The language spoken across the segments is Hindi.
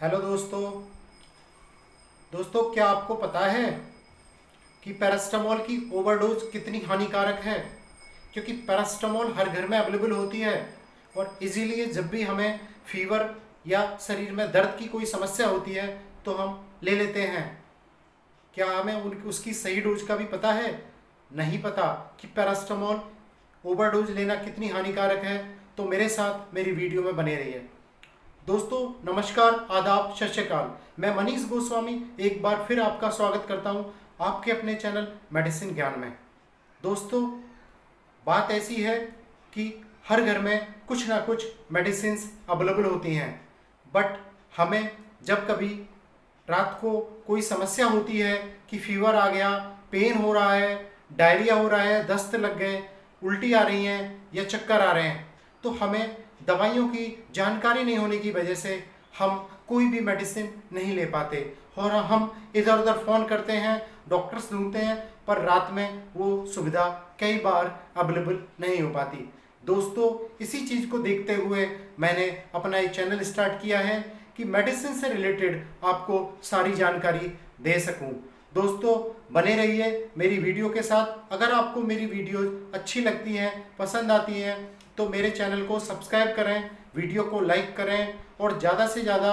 हेलो दोस्तों, क्या आपको पता है कि पैरासिटामोल की ओवरडोज कितनी हानिकारक है? क्योंकि पैरासिटामोल हर घर में अवेलेबल होती है और इजीली जब भी हमें फीवर या शरीर में दर्द की कोई समस्या होती है तो हम ले लेते हैं। क्या हमें उसकी सही डोज का भी पता है? नहीं पता कि पैरासिटामोल ओवरडोज लेना कितनी हानिकारक है। तो मेरे साथ मेरी वीडियो में बने रहिए। दोस्तों नमस्कार, आदाब, सत श्री अकाल। मैं मनीष गोस्वामी एक बार फिर आपका स्वागत करता हूं आपके अपने चैनल मेडिसिन ज्ञान में। दोस्तों बात ऐसी है कि हर घर में कुछ ना कुछ मेडिसिन अवेलेबल होती हैं, बट हमें जब कभी रात को कोई समस्या होती है कि फीवर आ गया, पेन हो रहा है, डायरिया हो रहा है, दस्त लग गए, उल्टी आ रही है या चक्कर आ रहे हैं, तो हमें दवाइयों की जानकारी नहीं होने की वजह से हम कोई भी मेडिसिन नहीं ले पाते और हम इधर उधर फ़ोन करते हैं, डॉक्टर्स ढूंढते हैं, पर रात में वो सुविधा कई बार अवेलेबल नहीं हो पाती। दोस्तों इसी चीज़ को देखते हुए मैंने अपना ये चैनल स्टार्ट किया है कि मेडिसिन से रिलेटेड आपको सारी जानकारी दे सकूं। दोस्तों बने रहिए मेरी वीडियो के साथ। अगर आपको मेरी वीडियो अच्छी लगती है, पसंद आती है, तो मेरे चैनल को सब्सक्राइब करें, वीडियो को लाइक करें और ज़्यादा से ज़्यादा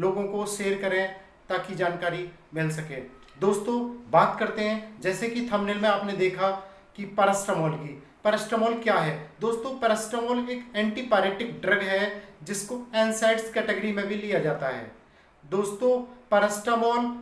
लोगों को शेयर करें ताकि जानकारी मिल सके। दोस्तों बात करते हैं, जैसे कि थंबनेल में आपने देखा कि पैरासिटामोल की। पैरासिटामोल क्या है? दोस्तों पैरासिटामोल एक एंटीपायरेटिक ड्रग है जिसको एनसाइड्स कैटेगरी में भी लिया जाता है। दोस्तों पैरासिटामोल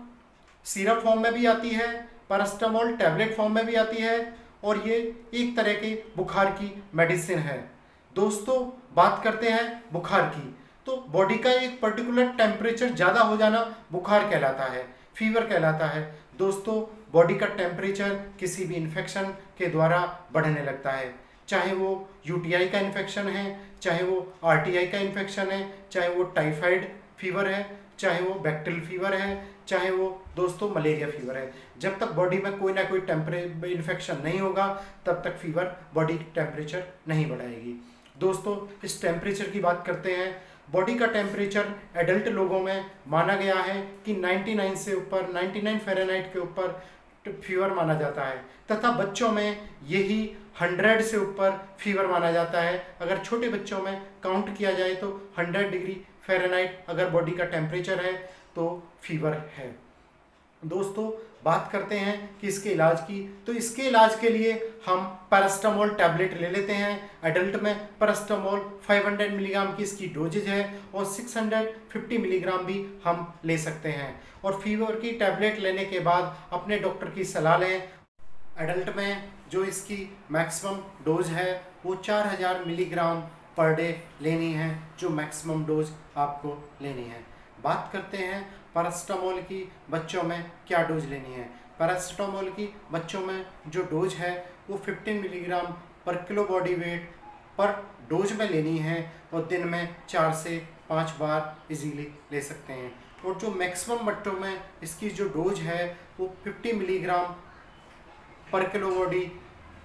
सिरप फॉर्म में भी आती है, पैरासिटामोल टैबलेट फॉर्म में भी आती है और ये एक तरह की बुखार की मेडिसिन है। दोस्तों बात करते हैं बुखार की, तो बॉडी का एक पर्टिकुलर टेम्परेचर ज़्यादा हो जाना बुखार कहलाता है, फीवर कहलाता है। दोस्तों बॉडी का टेम्परेचर किसी भी इन्फेक्शन के द्वारा बढ़ने लगता है, चाहे वो यूटीआई का इन्फेक्शन है, चाहे वो आरटीआई का इन्फेक्शन है, चाहे वो टाइफाइड फीवर है, चाहे वो बैक्टीरियल फीवर है, चाहे वो दोस्तों मलेरिया फीवर है। जब तक बॉडी में कोई ना कोई इन्फेक्शन नहीं होगा तब तक फीवर बॉडी टेम्परेचर नहीं बढ़ाएगी। दोस्तों इस टेम्परेचर की बात करते हैं। बॉडी का टेम्परेचर एडल्ट लोगों में माना गया है कि 99 से ऊपर, 99 फ़ारेनहाइट के ऊपर फीवर माना जाता है तथा बच्चों में यही 100 से ऊपर फीवर माना जाता है। अगर छोटे बच्चों में काउंट किया जाए तो 100 डिग्री फ़ारेनहाइट अगर बॉडी का टेम्परेचर है तो फीवर है। दोस्तों बात करते हैं कि इसके इलाज की, तो इसके इलाज के लिए हम पैरासिटामोल टैबलेट ले लेते हैं। एडल्ट में पैरासिटामोल 500 मिलीग्राम की इसकी डोजेज है और 650 मिलीग्राम भी हम ले सकते हैं और फीवर की टैबलेट लेने के बाद अपने डॉक्टर की सलाह लें। एडल्ट में जो इसकी मैक्सिमम डोज है वो 4000 मिलीग्राम पर डे लेनी है, जो मैक्सिमम डोज आपको लेनी है। बात करते हैं पैरासिटामोल की बच्चों में क्या डोज लेनी है। पैरासिटामोल की बच्चों में जो डोज है वो 15 मिलीग्राम पर किलो बॉडी वेट पर डोज में लेनी है और दिन में 4 से 5 बार इजीली ले सकते हैं। और जो मैक्सिमम बच्चों में इसकी जो डोज है वो 50 मिलीग्राम पर किलो बॉडी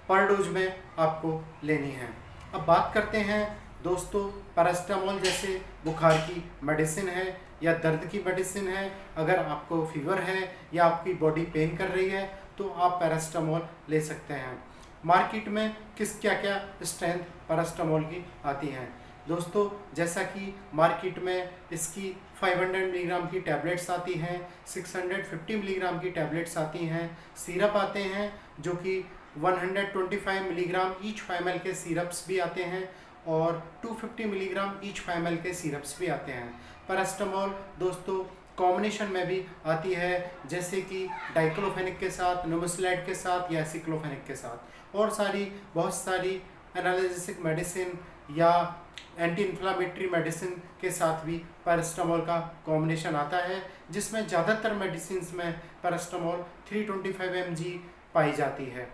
पर डोज में आपको लेनी है। अब बात करते हैं दोस्तों, पैरासिटामोल जैसे बुखार की मेडिसिन है या दर्द की मेडिसिन है, अगर आपको फीवर है या आपकी बॉडी पेन कर रही है तो आप पैरासिटामोल ले सकते हैं। मार्केट में क्या स्ट्रेंथ पैरासिटामोल की आती हैं? दोस्तों जैसा कि मार्केट में इसकी 500 मिलीग्राम की टैबलेट्स आती हैं, 650 मिलीग्राम की टैबलेट्स आती हैं, सिरप आते हैं जो कि 125 मिलीग्राम ईच 5 ml के सिरप्स भी आते हैं और 250 मिलीग्राम ईच 5 ml के सिरप्स भी आते हैं। पैरासिटामोल दोस्तों कॉम्बिनेशन में भी आती है, जैसे कि डाइक्रोफेनिक के साथ, नोबोसलैट के साथ या सिक्लोफेनिक के साथ और बहुत सारी एनाल्जेसिक मेडिसिन या एंटी इन्फ्लामेटरी मेडिसिन के साथ भी पैरासिटामोल का कॉम्बिनेशन आता है, जिसमें ज़्यादातर मेडिसिन में पैरासिटामोल 325 mg पाई जाती है।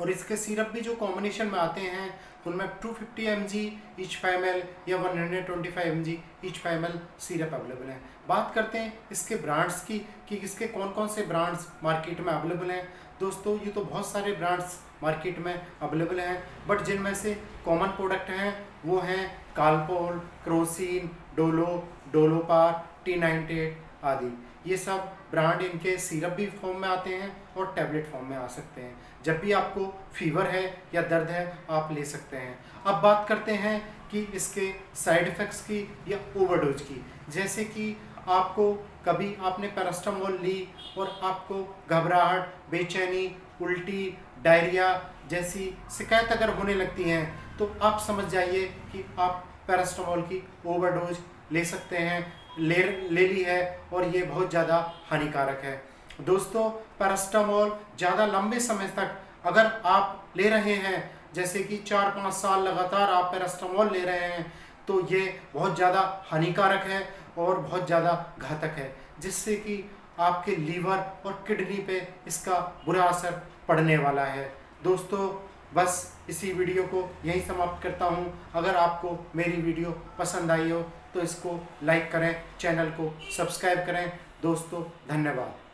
और इसके सिरप भी जो कॉम्बिनेशन में आते हैं उनमें 250 mg ईच 5 ml या 125 mg each 5 ml syrup available हैं। बात करते हैं इसके ब्रांड्स की कि इसके कौन कौन से ब्रांड्स मार्केट में अवेलेबल हैं। दोस्तों ये तो बहुत सारे ब्रांड्स मार्केट में अवेलेबल हैं, बट जिनमें से कॉमन प्रोडक्ट हैं वो हैं कालपोल, क्रोसिन, डोलो, डोलो पार, T98 आदि, ये सब ब्रांड इनके सिरप भी फॉर्म में आते हैं और टैबलेट फॉर्म में आ सकते हैं। जब भी आपको फीवर है या दर्द है आप ले सकते हैं। अब बात करते हैं कि इसके साइड इफ़ेक्ट्स की या ओवरडोज की। जैसे कि आपको कभी आपने पैरासिटामोल ली और आपको घबराहट, बेचैनी, उल्टी, डायरिया जैसी शिकायत अगर होने लगती हैं तो आप समझ जाइए कि आप पैरासिटामोल की ओवरडोज ले सकते हैं, ले ली है और ये बहुत ज़्यादा हानिकारक है। दोस्तों, पैरासिटामोल ज़्यादा लंबे समय तक अगर आप ले रहे हैं, जैसे कि 4-5 साल लगातार आप पैरासिटामोल ले रहे हैं, तो ये बहुत ज़्यादा हानिकारक है और बहुत ज़्यादा घातक है, जिससे कि आपके लीवर और किडनी पे इसका बुरा असर पड़ने वाला है। दोस्तों, बस इसी वीडियो को यहीं समाप्त करता हूँ। अगर आपको मेरी वीडियो पसंद आई हो तो इसको लाइक करें, चैनल को सब्सक्राइब करें। दोस्तों, धन्यवाद।